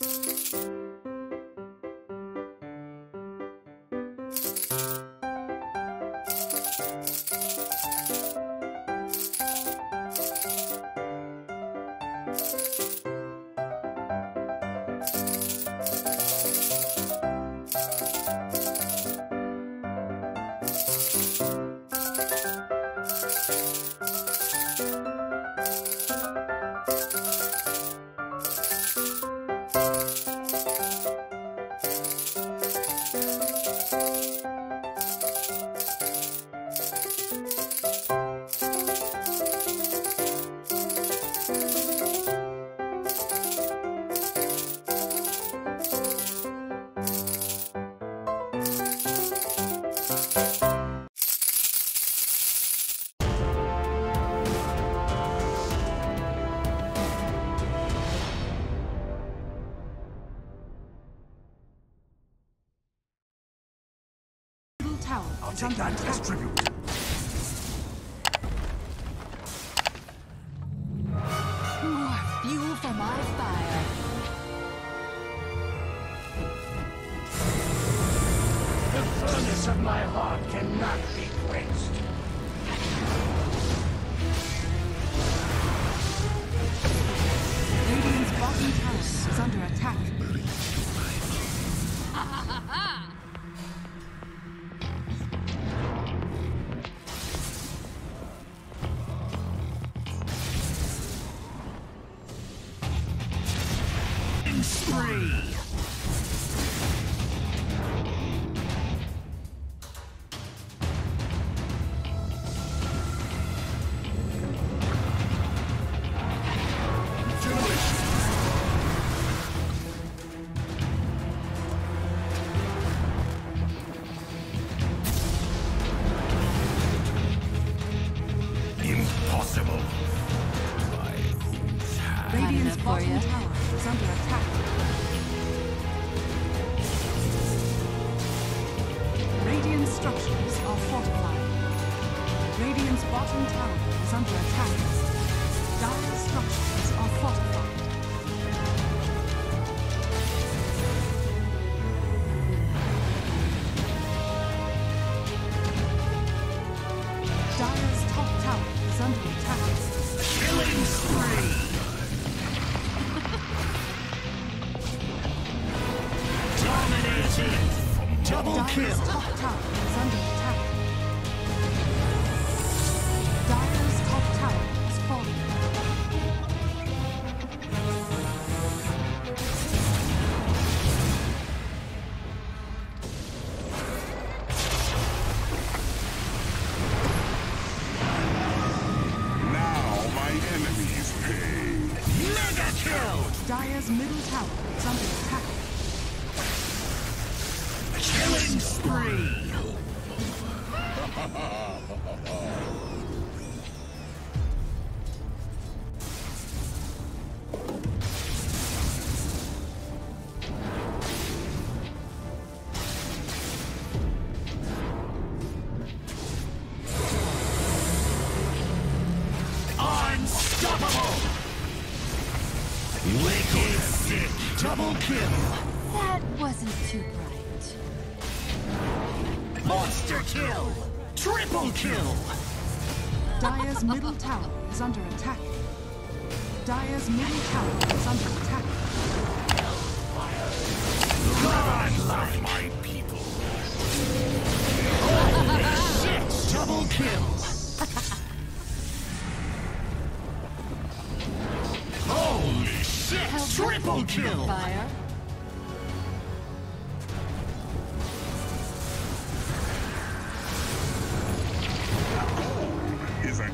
I'll take that as tribute. More fuel for my fire. The furnace of my heart cannot be quenched. Radiant's bottom tower is under attack. Ha ha ha! Radiant's bottom tower is under attack. Radiant's structures are fortified. Radiant's bottom tower is under attack. Dire structures are fortified. Dire's top tower is under attack. Killing spree! Double kill! Dire's top tower is under attack. Dire's top tower is falling. Now my enemies pay. Mega kill! Dire's middle tower is under attack. Killing spree! Unstoppable! Wicked sick! Double kill! That wasn't too bright. Monster kill! Triple kill! Dire's middle tower is under attack. Dire's middle tower is under attack. Godlike! My people! Holy shit! Double kill! Holy shit! Triple kill! Fire.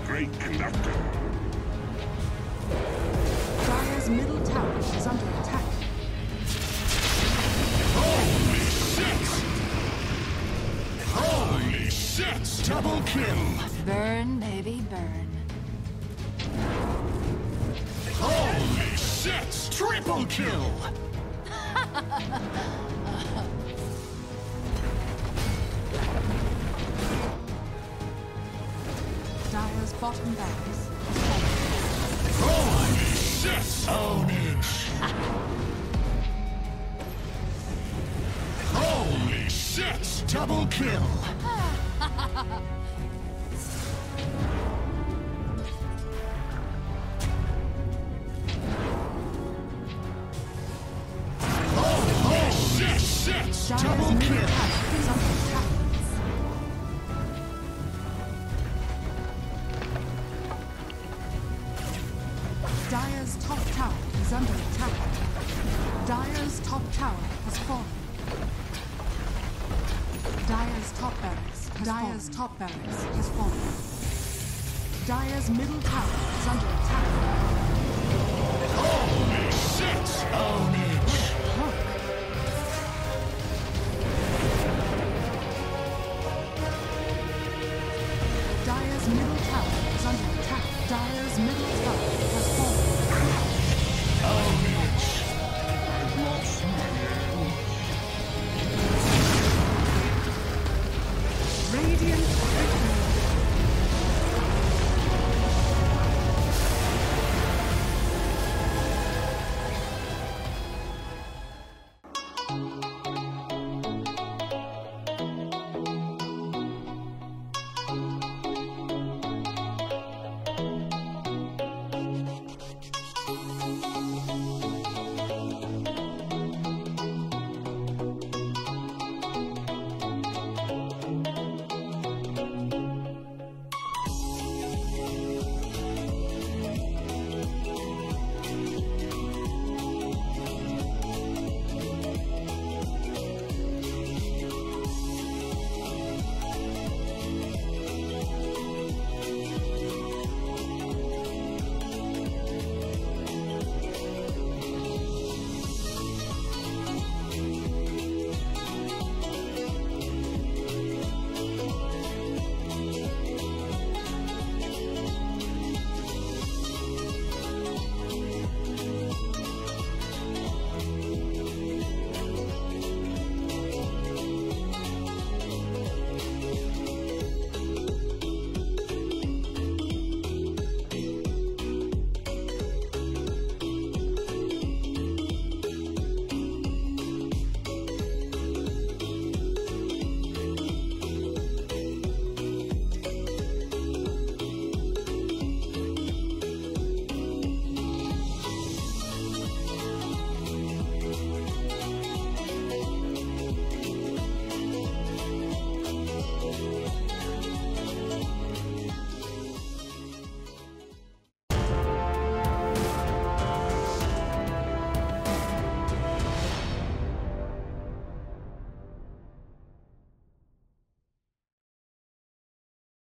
Great conductor. Dire's middle tower is under attack. Holy shit! Holy shit! Double kill! Burn, baby, burn. Holy shit! Triple kill! Dire's bottom barracks. Holy shit! Own it! Double kill. Oh shit! Double kill. Dire's top tower is under attack. Dire's top tower has fallen. Dire's top barracks has fallen. Dire's top barracks has fallen. Dire's middle tower is under attack.